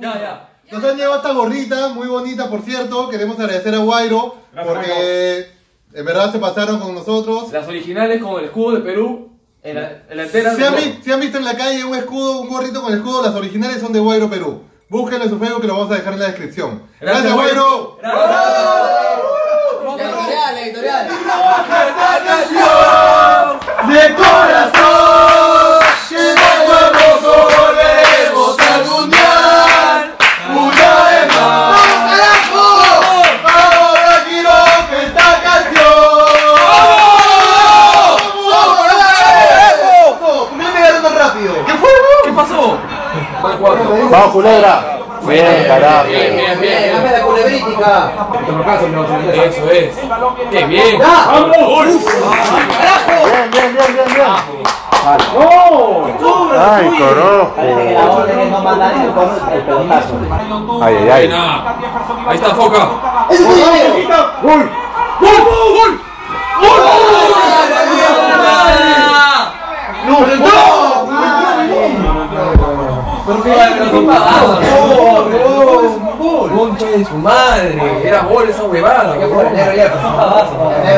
Nos han llevado esta gorrita, muy bonita por cierto. Queremos agradecer a Guairo porque en verdad se pasaron con nosotros. Las originales con el escudo de Perú. En la entera. Si han visto en la calle un escudo, un gorrito con el escudo, las originales son de Guairo Perú. Búsquenlo en su Facebook que lo vamos a dejar en la descripción. ¡Gracias, Guairo! ¡La editorial! ¡De corazón! ¡Que no volveremos al mundial! ¡Una vez más! ¡Vamos, culebra! ¡Bien, carajo! ¡Bien, bien, bien! ¡Dame la culebrítica! ¡Eso es! ¡Qué bien! ¡Vamos! ¡Carajo! ¡Bien, bien, bien, bien! Bien. ¡No! ¡Ay, corojo! ¡Ay, ay, ay! ¡Ahí está, foca! ¡Gol! ¡Gol! ¡Gol! ¡Gol! Porque era un pagazo, concha de su madre, era gol esa huevada.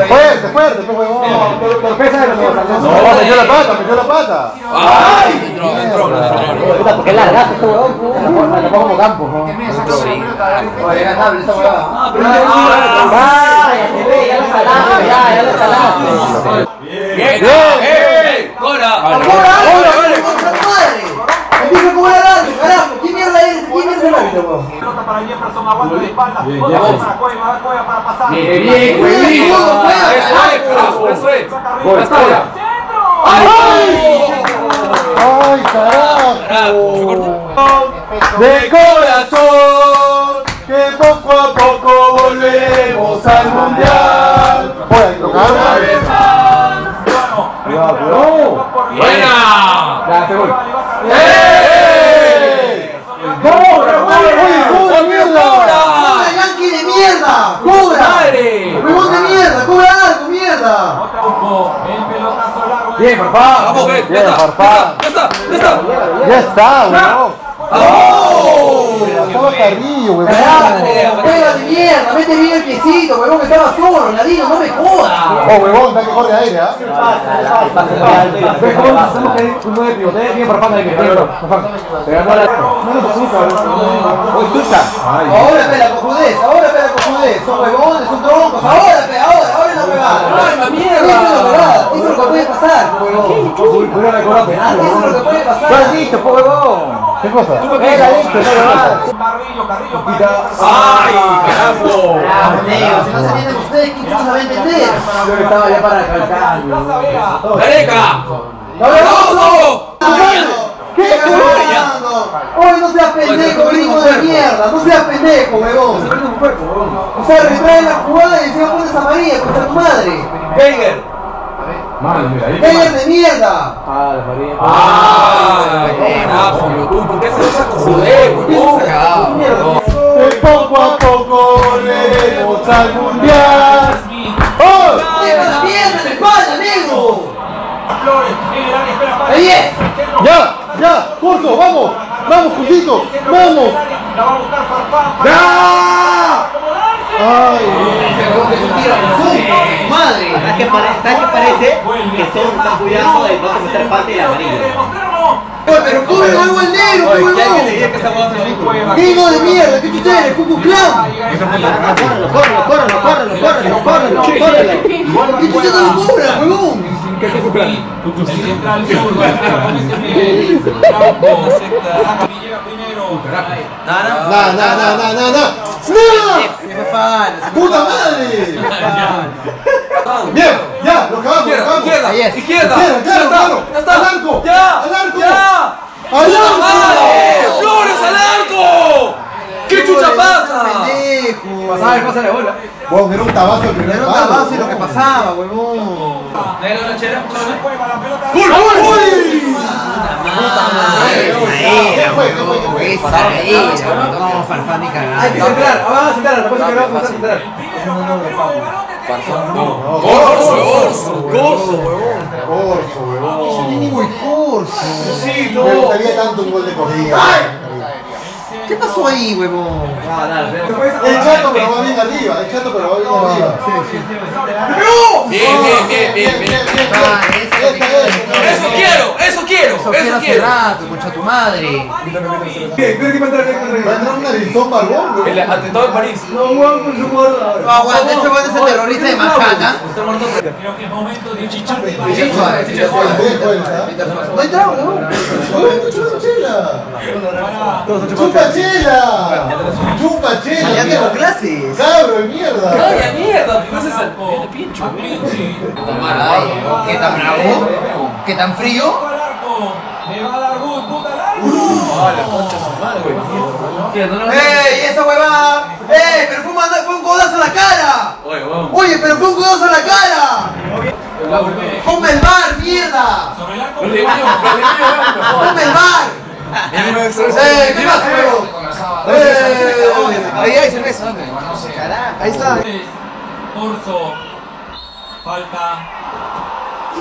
Fuerte, fuerte, pero pesa de los dos. No, metió la pata, metió la pata. Ay, entró. Porque la largaste este huevón, la pongo como campo. Sí. Era estable esa huevada. Ya la salaste. Bien, bien. ¡Cora! ¿Qué mierda es? ¿Qué mierda es? Pelota para Jefferson, aguanta de espalda. Pelota para Cueva para pasar. ¡Bien, bien, bien! ¡Eso es! ¡Ay, carajo! De corazón, que poco a poco volvemos al mundial. ¡Una vez más! ¡Buena! ¡Gracias, gol! Bien, Farfán. Vamos, bien, Farfán. Ya está, weón. ¡Oh! Estaba Carrillo, weón. Pégate mierda, mete bien el piecito, weón, que estaba solo, ladino, no me jodas. Oh, weón, da que corre aire, ¿ah? Bien, Farfán, ahí que te ganó la. No nos asusta, weón. Escucha. Ahora pega con judez, son huevones, son troncos. Ahora es la huevada. ¡Ay, la mierda! Eso es lo que puede pasar, huevón. Eso es lo que puede pasar. ¡Estás listo, huevón! ¿Qué cosa? ¡Era listo, huevón! ¡Carrillo! ¡Ay, carajo! Si no se entienden ustedes, ¿quién no se va a entender? Yo estaba ya para calcar, huevón. ¡Careca! ¡Caberoso! ¡Qué huevón! ¡Oye, no seas pendejo, gringo de mierda! ¡No seas pendejo, huevón! O sea, retrae la jugada y encima pones a María contra tu madre. ¡Wenger! ¡Vengan de mierda! ¿Por qué se lo saco? ¡Joder! ¡De poco a poco volvemos al mundial! ¡Oh! ¡Vengan la mierda en espalda, amigo! ¡Ahí es! ¡Ya! ¡Ya! ¡Corto! ¡Vamos! ¡Vamos, Juntito! ¡Vamos! ¡Ya! ¡Ay! Madre, ¿sabes qué parece? Que son tan cuidados de no cometer falta y amarillo. Pero ¿cómo el huevo al negro? ¡Gringo de mierda! ¡Qué chucha eres! ¡Cucu Clan! ¡Córrelo! ¡Qué chucha de locura, huevón! ¿Qué es Cucu Clan? Cucu Central Sur, ¡Nada! ¡Puta madre! Bien, ya, lo acabamos, izquierda, al arco, Flores al arco, qué chucha pasa, pendejo, pasa la bola, vos era un tabazo el primer tabazo y lo que pasaba, huevón, ¡Uy! Corso, huevón. Sí, no. Me gustaría tanto un gol de corrida. ¿Qué pasó ahí, huevón? Ah, dale, el chato, pero va bien arriba. El chato, pero va bien arriba. ¡No! Bien, bien, bien, bien. ¡Eso quiero! ¡Eso quiero! ¡Eso quiero hace rato, concha tu madre! ¿Qué? ¿Qué va a entrar un narizón barbón, huevón? El atentado en París. No, huevón, con su guarda. No, aguanta, ese huevón es el terrorista de Manhattan. Está muerto. Creo que es momento de un chichón. No hay trago, huevón. ¡Huevón, chupa chela! ¡Chupa chela! ¡Chupa chela! ¡Ya tengo clases! ¡Cabro de mierda! ¡Cabro de mierda! ¡No se salpó! ¿Qué tan bravo? ¿Qué tan frío? ¡Me va a dar good! ¡Puta largo! ¡Ey! ¡Esa huevada! ¡Ey! ¡Pero fue un codazo a la cara! ¡Oye! ¡Pero fue un codazo a la cara! ¡Ponme el bar, mierda! ¡Ponme el bar! ¿Qué más, huevo? Ahí hay cerveza. Ahí está. Corso. Falta.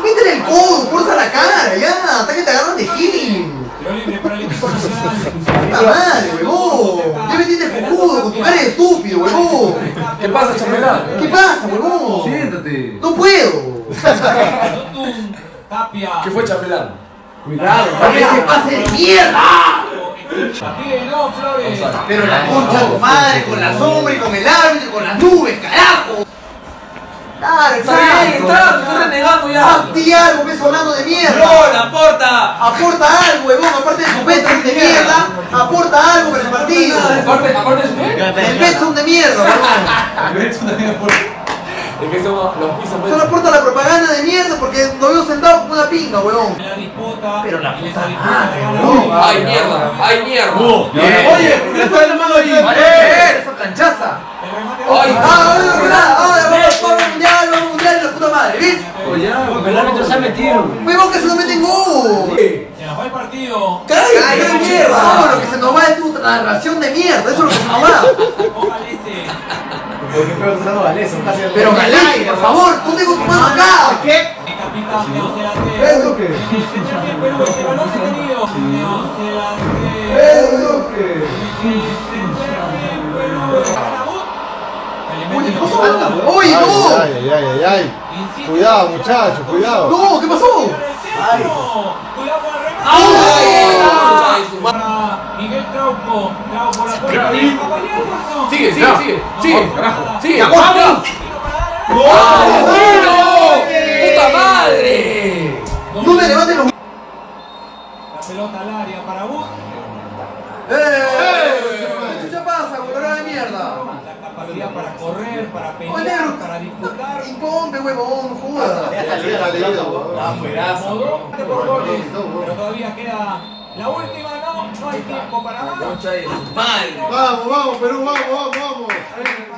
Métele el codo, corta la cara, ya. Hasta que te agarran de healing. ¡Puta madre, huevón! Ya metiste el codo con tu cara de estúpido, huevón. ¿Qué pasa, chamelán? ¿Qué pasa, huevón? Siéntate. ¡No puedo! ¿Qué fue, chamelán? ¡Cuidado! ¡Para que se pase de mierda! ¡Pero la concha de tu madre, con la sombra y con el árbitro y con las nubes, carajo! ¡Claro, exacto! ¡Claro, estoy renegando ya! ¡Haz ti algo, ves hablando de mierda! ¡No, aporta! ¡Aporta algo, huevón! Aparte de sus besos de mierda, aporta algo para el partido. ¿Aparte de su besos? ¡El beso de mierda, huevón! ¡El beso de mierda, es que somos los pisos. Solo aporta la propaganda de mierda porque nos veo sentados como una pinga, huevón. Pero la puta madre, no. ¡Ay, mierda! ¡Ay, mierda! ¡Oye! ¡Le está en la mano ahí! ¡Esa planchaza! ¡Ay! ¡Ah, ahora vamos al mundial de la puta madre! ¿Ves? Oye, el árbitro se ha metido. ¡Huevón, que se nos meten gol! ¡Se nos va el partido! ¡Cállate, qué mierda! No, lo que se nos va es tu narración de mierda. Eso es lo que se nos va. Pero Galay, por favor, tú tengo tu mano acá. ¿Qué? ¿Es lo que? ¿Es lo que? ¡Oye, no! ¡Ay, ay, ay! Cuidado, muchachos, cuidado. ¡No! ¿Qué pasó? ¡Ay! Miguel Trauco, sigue, sigue, sigue, sigue, carajo, sigue, aguanta. ¡Puta madre! No me levantes los. La pelota al área para vos. ¿Qué pasa, colorada de mierda? La capacidad para correr, para pelear, para disputar. Impombe, huevón, joda. Ya salió la pelota, huevón. Pero todavía queda la última. No hay tiempo para nada. Vamos, vamos, Perú, vamos, vamos, vamos.